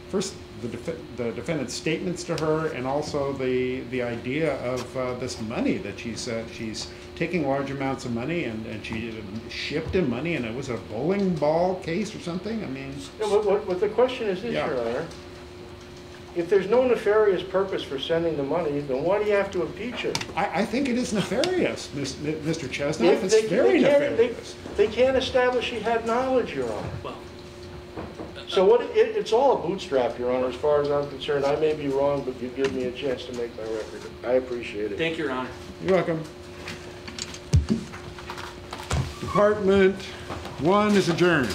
first the defendant's statements to her, and also the idea of this money that she's taking large amounts of money, and she shipped him money, and it was a bowling ball case or something. I mean, yeah, what the question is this, yeah. Your Honor, if there's no nefarious purpose for sending the money, then why do you have to impeach her? I think it is nefarious, Mr. Chesnoff. It's very nefarious. They can't establish she had knowledge, Your Honor. Well, so it's all a bootstrap, Your Honor, as far as I'm concerned. I may be wrong, but you give me a chance to make my record. I appreciate it. Thank you, Your Honor. You're welcome. Department 1 is adjourned.